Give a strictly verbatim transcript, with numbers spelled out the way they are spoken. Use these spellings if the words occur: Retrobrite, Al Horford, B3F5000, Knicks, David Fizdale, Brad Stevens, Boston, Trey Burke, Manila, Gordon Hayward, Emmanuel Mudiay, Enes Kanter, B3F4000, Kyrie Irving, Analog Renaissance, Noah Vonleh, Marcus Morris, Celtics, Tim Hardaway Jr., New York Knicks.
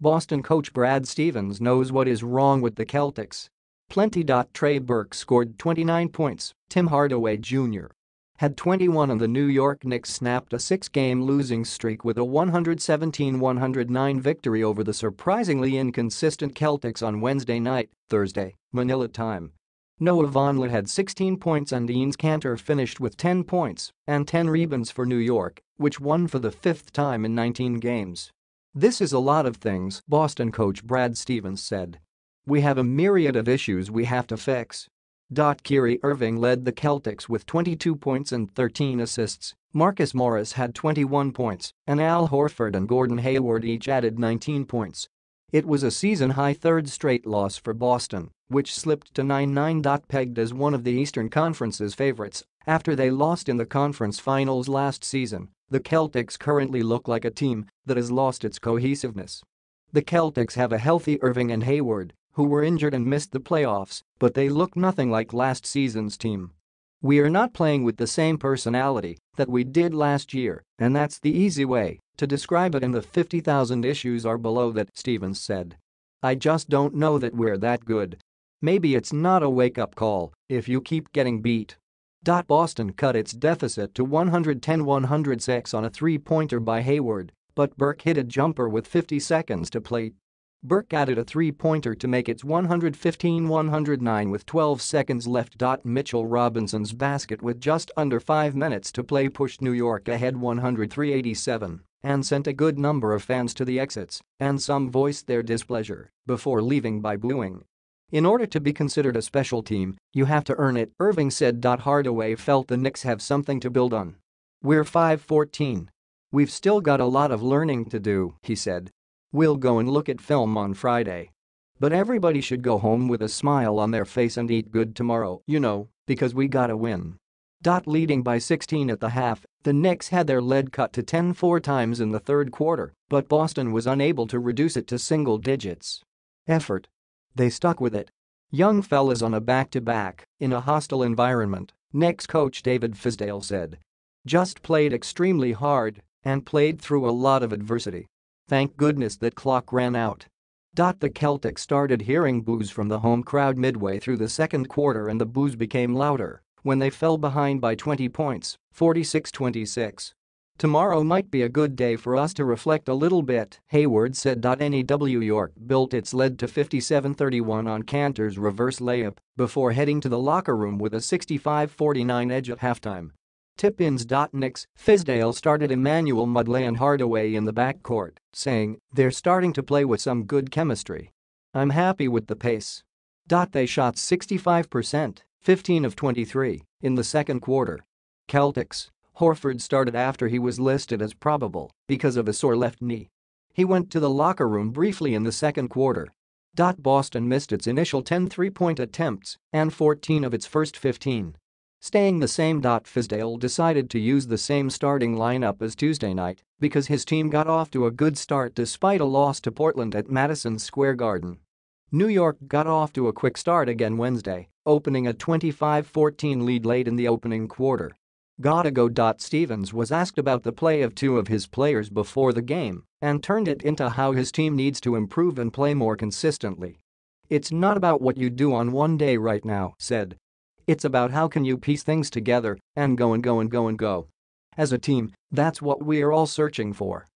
Boston coach Brad Stevens knows what is wrong with the Celtics. Plenty. Trey Burke scored twenty-nine points, Tim Hardaway Junior had twenty-one, and the New York Knicks snapped a six-game losing streak with a one seventeen one oh nine victory over the surprisingly inconsistent Celtics on Wednesday night, Thursday, Manila time. Noah Vonleh had sixteen points and Enes Kanter finished with ten points and ten rebounds for New York, which won for the fifth time in nineteen games. "This is a lot of things," Boston coach Brad Stevens said. "We have a myriad of issues we have to fix." Kyrie Irving led the Celtics with twenty-two points and thirteen assists, Marcus Morris had twenty-one points, and Al Horford and Gordon Hayward each added nineteen points. It was a season-high third straight loss for Boston, which slipped to nine nine. Pegged as one of the Eastern Conference's favorites after they lost in the conference finals last season, the Celtics currently look like a team that has lost its cohesiveness. The Celtics have a healthy Irving and Hayward, who were injured and missed the playoffs, but they look nothing like last season's team. "We are not playing with the same personality that we did last year, and that's the easy way to describe it, and the fifty thousand issues are below that," Stevens said. "I just don't know that we're that good. Maybe it's not a wake-up call if you keep getting beat." Boston cut its deficit to one ten one oh six on a three-pointer by Hayward, but Burke hit a jumper with fifty seconds to play. Burke added a three-pointer to make it one fifteen one oh nine with twelve seconds left. Mitchell Robinson's basket with just under five minutes to play pushed New York ahead one oh three eighty-seven and sent a good number of fans to the exits, and some voiced their displeasure before leaving by booing. "In order to be considered a special team, you have to earn it," Irving said. Hardaway felt the Knicks have something to build on. "We're five fourteen. We've still got a lot of learning to do," he said. "We'll go and look at film on Friday. But everybody should go home with a smile on their face and eat good tomorrow, you know, because we gotta win." Leading by sixteen at the half, the Knicks had their lead cut to ten four times in the third quarter, but Boston was unable to reduce it to single digits. Effort. They stuck with it. "Young fellas on a back-to-back in a hostile environment," Knicks coach David Fizdale said. "Just played extremely hard and played through a lot of adversity. Thank goodness that clock ran out." The Celtics started hearing boos from the home crowd midway through the second quarter, and the boos became louder when they fell behind by twenty points, forty-six twenty-six. "Tomorrow might be a good day for us to reflect a little bit," Hayward said. New York built its lead to fifty-seven thirty-one on Kanter's reverse layup before heading to the locker room with a sixty-five forty-nine edge at halftime. Tip-ins. Knicks. Fizdale started Emmanuel Mudiay and Hardaway in the backcourt, saying, "They're starting to play with some good chemistry. I'm happy with the pace." They shot sixty-five percent, fifteen of twenty-three, in the second quarter. Celtics. Horford started after he was listed as probable because of a sore left knee. He went to the locker room briefly in the second quarter. Boston missed its initial ten three-point attempts and fourteen of its first fifteen. Staying the same. Fizdale decided to use the same starting lineup as Tuesday night because his team got off to a good start despite a loss to Portland at Madison Square Garden. New York got off to a quick start again Wednesday, opening a twenty-five fourteen lead late in the opening quarter. "Gotta go." Stevens was asked about the play of two of his players before the game and turned it into how his team needs to improve and play more consistently. "It's not about what you do on one day right now," said. "It's about how can you piece things together and go and go and go and go. As a team, that's what we're all searching for."